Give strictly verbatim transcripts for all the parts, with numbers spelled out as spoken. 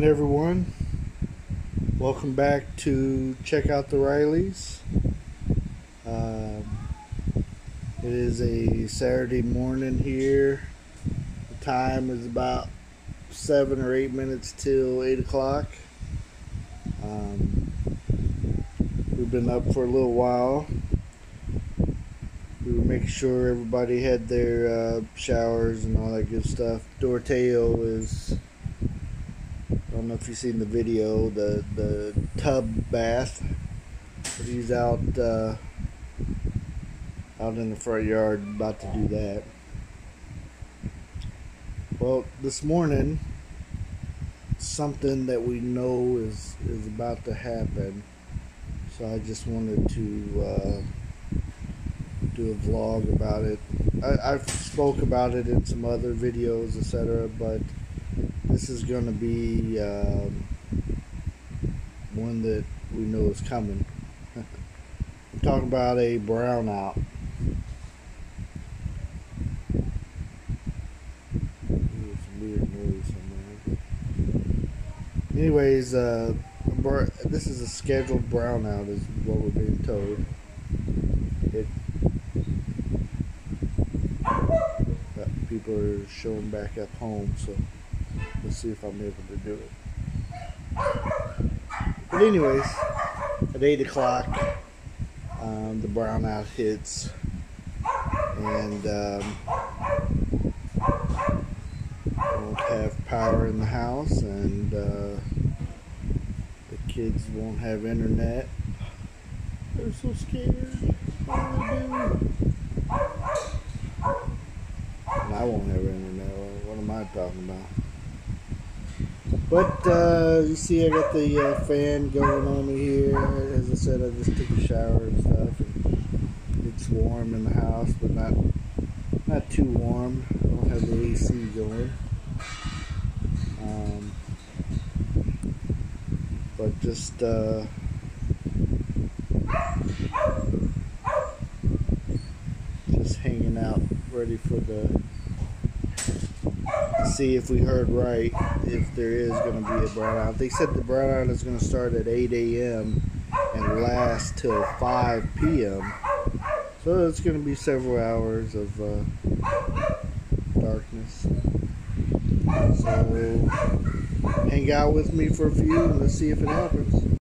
morning, everyone. Welcome back to Check Out the Rileys. Uh, it is a Saturday morning here. The time is about seven or eight minutes till eight o'clock. Um, we've been up for a little while. We were making sure everybody had their uh, showers and all that good stuff. Doroteo is, I don't know if you've seen the video, the, the tub bath. But he's out, uh, out in the front yard about to do that. Well, this morning, something that we know is, is about to happen. So I just wanted to... Uh, do a vlog about it. I, I've spoke about it in some other videos, etc., but this is going to be um, one that we know is coming. I'm talking about a brownout. Ooh, some weird noise somewhere. Anyways, uh, this is a scheduled brownout is what we're being told. It People are showing back up home, so let's see if I'm able to do it. But anyways, at eight o'clock, um, the brownout hits, and um, won't have power in the house, and uh, the kids won't have internet. They're so scared. What do they do? I won't have internet. What am I talking about? But uh, you see, I got the uh, fan going on here. As I said, I just took a shower and stuff. And it's warm in the house, but not not too warm. I don't have the A C going. Um, but just uh, just hanging out, ready for the. See if we heard right, if there is going to be a brownout. They said the brownout is going to start at eight A M and last till five P M So it's going to be several hours of uh, darkness. So hang out with me for a few and let's see if it happens.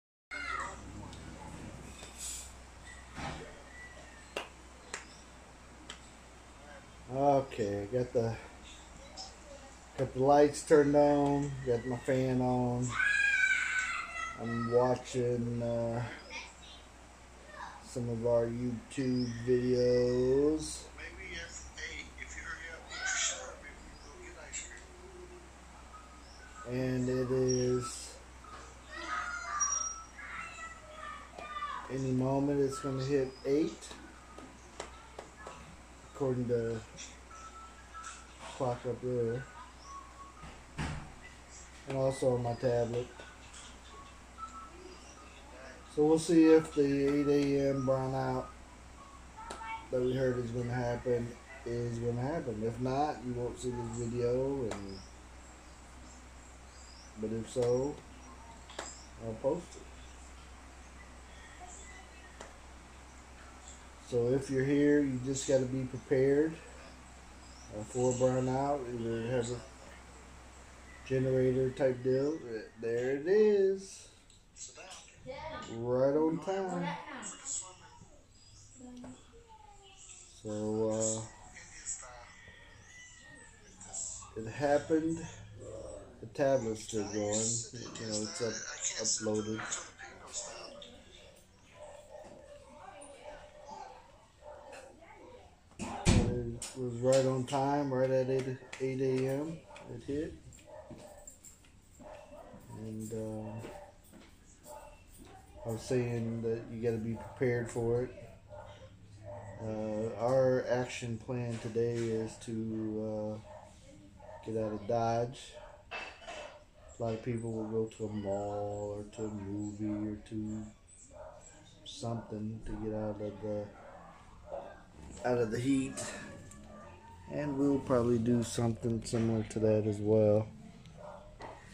Okay, I got the Got the lights turned on, got my fan on. I'm watching uh, some of our YouTube videos. Maybe if, hey, if you hurry up with the shower, maybe we can go get ice cream. And it is, any moment it's going to hit eight, according to the clock up there. And also on my tablet. So we'll see if the eight A M brownout that we heard is going to happen is going to happen. If not, you won't see this video. And but if so, I'll post it. So if you're here, you just got to be prepared for brownout. Either have a generator type deal. There it is. Right on time. So, uh, it happened. The tablet's still going. You know, it's up, uploaded. And it was right on time, right at eight A M It hit. And uh, I was saying that you got to be prepared for it. Uh, our action plan today is to uh, get out of Dodge. A lot of people will go to a mall or to a movie or to something to get out of the out of the heat, and we'll probably do something similar to that as well.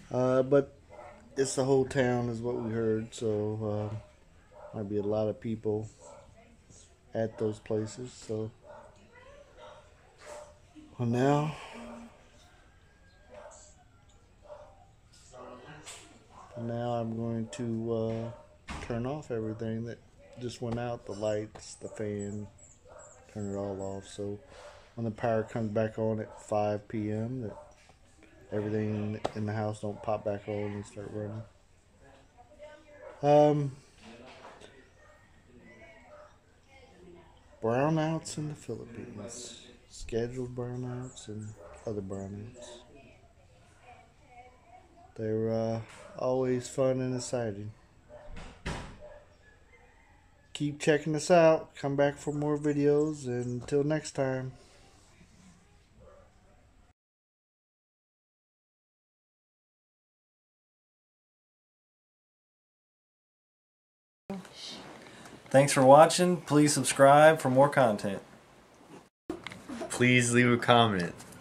Uh, but it's the whole town is what we heard, so uh, might be a lot of people at those places. So well, now now I'm going to uh, turn off everything that just went out, the lights, the fan, turn it all off, so when the power comes back on at five P M that everything in the house don't pop back on and start running. Um, brownouts in the Philippines, scheduled brownouts and other brownouts. They're uh, always fun and exciting. Keep checking us out. Come back for more videos. And until next time. Thanks for watching. Please subscribe for more content. Please leave a comment.